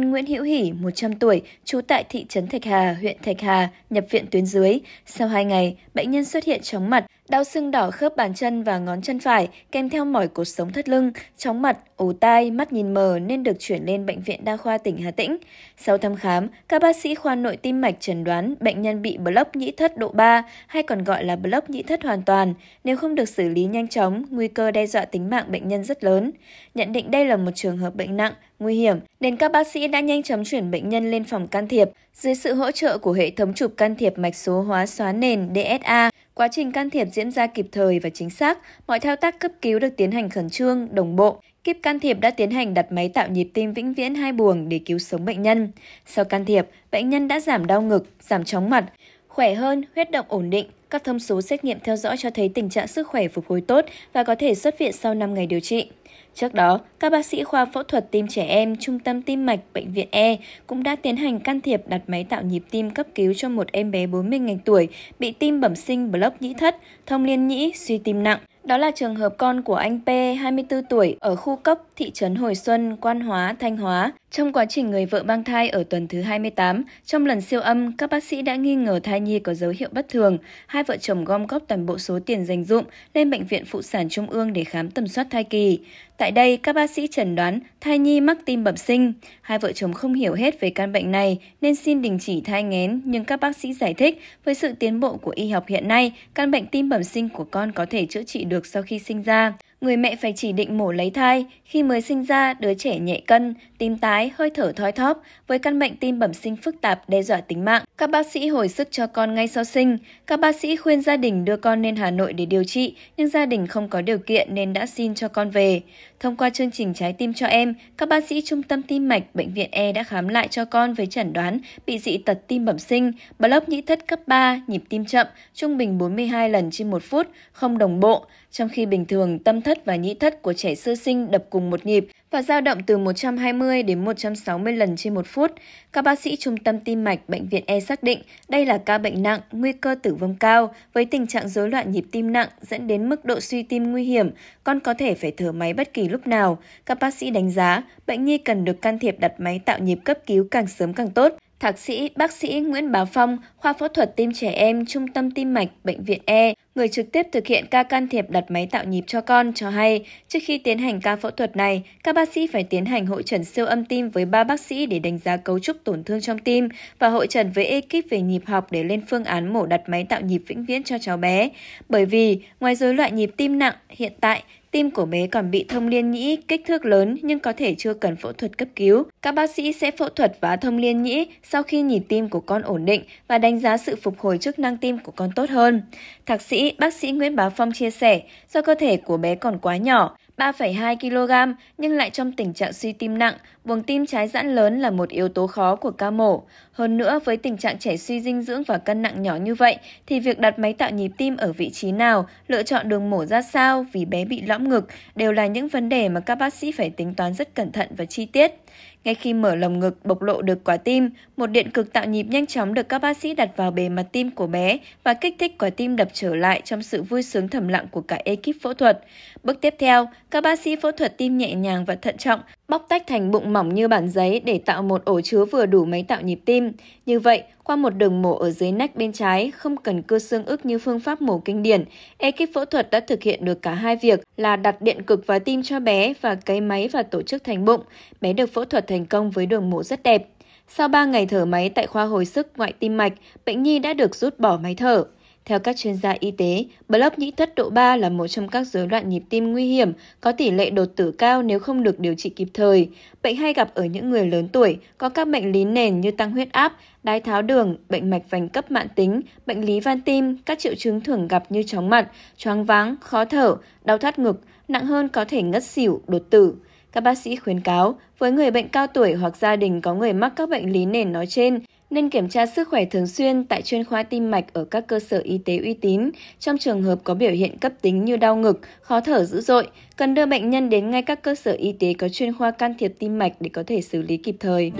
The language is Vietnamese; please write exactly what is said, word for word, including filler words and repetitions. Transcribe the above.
nhân Nguyễn Hữu Hỷ, một trăm tuổi, trú tại thị trấn Thạch Hà, huyện Thạch Hà, nhập viện tuyến dưới. Sau hai ngày, bệnh nhân xuất hiện chóng mặt, đau sưng đỏ khớp bàn chân và ngón chân phải, kèm theo mỏi cột sống thắt lưng, chóng mặt, ù tai, mắt nhìn mờ nên được chuyển lên Bệnh viện Đa khoa tỉnh Hà Tĩnh. Sau thăm khám, các bác sĩ khoa nội tim mạch chẩn đoán bệnh nhân bị block nhĩ thất độ ba, hay còn gọi là block nhĩ thất hoàn toàn. Nếu không được xử lý nhanh chóng, nguy cơ đe dọa tính mạng bệnh nhân rất lớn. Nhận định đây là một trường hợp bệnh nặng, nguy hiểm, nên các bác sĩ đã nhanh chóng chuyển bệnh nhân lên phòng can thiệp dưới sự hỗ trợ của hệ thống chụp can thiệp mạch số hóa xóa nền đê ét a. Quá trình can thiệp diễn ra kịp thời và chính xác, mọi thao tác cấp cứu được tiến hành khẩn trương, đồng bộ. Kíp can thiệp đã tiến hành đặt máy tạo nhịp tim vĩnh viễn hai buồng để cứu sống bệnh nhân. Sau can thiệp, bệnh nhân đã giảm đau ngực, giảm chóng mặt, khỏe hơn, huyết động ổn định. Các thông số xét nghiệm theo dõi cho thấy tình trạng sức khỏe phục hồi tốt và có thể xuất viện sau năm ngày điều trị. Trước đó, các bác sĩ khoa phẫu thuật tim trẻ em, Trung tâm Tim mạch Bệnh viện E cũng đã tiến hành can thiệp đặt máy tạo nhịp tim cấp cứu cho một em bé bốn mươi ngày tuổi bị tim bẩm sinh block nhĩ thất, thông liên nhĩ, suy tim nặng. Đó là trường hợp con của anh P, hai mươi tư tuổi, ở khu Cốc, thị trấn Hồi Xuân, Quan Hóa, Thanh Hóa. Trong quá trình người vợ mang thai ở tuần thứ hai mươi tám, trong lần siêu âm, các bác sĩ đã nghi ngờ thai nhi có dấu hiệu bất thường. Hai vợ chồng gom góp toàn bộ số tiền dành dụm lên Bệnh viện Phụ sản Trung ương để khám tầm soát thai kỳ. Tại đây, các bác sĩ chẩn đoán thai nhi mắc tim bẩm sinh. Hai vợ chồng không hiểu hết về căn bệnh này nên xin đình chỉ thai nghén, nhưng các bác sĩ giải thích với sự tiến bộ của y học hiện nay, căn bệnh tim bẩm sinh của con có thể chữa trị được sau khi sinh ra. Người mẹ phải chỉ định mổ lấy thai. Khi mới sinh ra, đứa trẻ nhẹ cân, tim tái, hơi thở thoi thóp. Với căn bệnh tim bẩm sinh phức tạp đe dọa tính mạng, các bác sĩ hồi sức cho con ngay sau sinh. Các bác sĩ khuyên gia đình đưa con lên Hà Nội để điều trị, nhưng gia đình không có điều kiện nên đã xin cho con về. Thông qua chương trình Trái tim cho em, các bác sĩ Trung tâm Tim mạch Bệnh viện E đã khám lại cho con với chẩn đoán bị dị tật tim bẩm sinh, block nhĩ thất cấp ba, nhịp tim chậm, trung bình bốn mươi hai lần trên một phút, không đồng bộ. Trong khi bình thường, tâm thất và nhĩ thất của trẻ sơ sinh đập cùng một nhịp và dao động từ một trăm hai mươi đến một trăm sáu mươi lần trên một phút. Các bác sĩ Trung tâm Tim mạch Bệnh viện E xác định đây là ca bệnh nặng, nguy cơ tử vong cao, với tình trạng rối loạn nhịp tim nặng dẫn đến mức độ suy tim nguy hiểm, con có thể phải thở máy bất kỳ lúc nào. Các bác sĩ đánh giá, bệnh nhi cần được can thiệp đặt máy tạo nhịp cấp cứu càng sớm càng tốt. Thạc sĩ, bác sĩ Nguyễn Bá Phong, khoa phẫu thuật tim trẻ em, Trung tâm Tim mạch Bệnh viện E, người trực tiếp thực hiện ca can thiệp đặt máy tạo nhịp cho con, cho hay trước khi tiến hành ca phẫu thuật này, các bác sĩ phải tiến hành hội chẩn siêu âm tim với ba bác sĩ để đánh giá cấu trúc tổn thương trong tim và hội chẩn với ekip về nhịp học để lên phương án mổ đặt máy tạo nhịp vĩnh viễn cho cháu bé. Bởi vì, ngoài rối loạn nhịp tim nặng, hiện tại, tim của bé còn bị thông liên nhĩ, kích thước lớn nhưng có thể chưa cần phẫu thuật cấp cứu. Các bác sĩ sẽ phẫu thuật vá thông liên nhĩ sau khi nhịp tim của con ổn định và đánh giá sự phục hồi chức năng tim của con tốt hơn. Thạc sĩ, bác sĩ Nguyễn Bá Phong chia sẻ, do cơ thể của bé còn quá nhỏ, ba phẩy hai ki lô gam, nhưng lại trong tình trạng suy tim nặng, buồng tim trái giãn lớn là một yếu tố khó của ca mổ. Hơn nữa, với tình trạng trẻ suy dinh dưỡng và cân nặng nhỏ như vậy, thì việc đặt máy tạo nhịp tim ở vị trí nào, lựa chọn đường mổ ra sao vì bé bị lõm ngực đều là những vấn đề mà các bác sĩ phải tính toán rất cẩn thận và chi tiết. Ngay khi mở lồng ngực bộc lộ được quả tim, một điện cực tạo nhịp nhanh chóng được các bác sĩ đặt vào bề mặt tim của bé và kích thích quả tim đập trở lại trong sự vui sướng thầm lặng của cả ekip phẫu thuật. Bước tiếp theo, các bác sĩ phẫu thuật tim nhẹ nhàng và thận trọng, bóc tách thành bụng mỏng như bản giấy để tạo một ổ chứa vừa đủ máy tạo nhịp tim. Như vậy, qua một đường mổ ở dưới nách bên trái, không cần cưa xương ức như phương pháp mổ kinh điển, ekip phẫu thuật đã thực hiện được cả hai việc là đặt điện cực vào tim cho bé và cấy máy và tổ chức thành bụng. Bé được phẫu thuật thành công với đường mổ rất đẹp. Sau ba ngày thở máy tại khoa hồi sức ngoại tim mạch, bệnh nhi đã được rút bỏ máy thở. Theo các chuyên gia y tế, block nhĩ thất độ ba là một trong các rối loạn nhịp tim nguy hiểm, có tỷ lệ đột tử cao nếu không được điều trị kịp thời. Bệnh hay gặp ở những người lớn tuổi, có các bệnh lý nền như tăng huyết áp, đái tháo đường, bệnh mạch vành cấp mãn tính, bệnh lý van tim, các triệu chứng thường gặp như chóng mặt, choáng váng, khó thở, đau thắt ngực, nặng hơn có thể ngất xỉu, đột tử. Các bác sĩ khuyến cáo, với người bệnh cao tuổi hoặc gia đình có người mắc các bệnh lý nền nói trên, nên kiểm tra sức khỏe thường xuyên tại chuyên khoa tim mạch ở các cơ sở y tế uy tín. Trong trường hợp có biểu hiện cấp tính như đau ngực, khó thở dữ dội, cần đưa bệnh nhân đến ngay các cơ sở y tế có chuyên khoa can thiệp tim mạch để có thể xử lý kịp thời.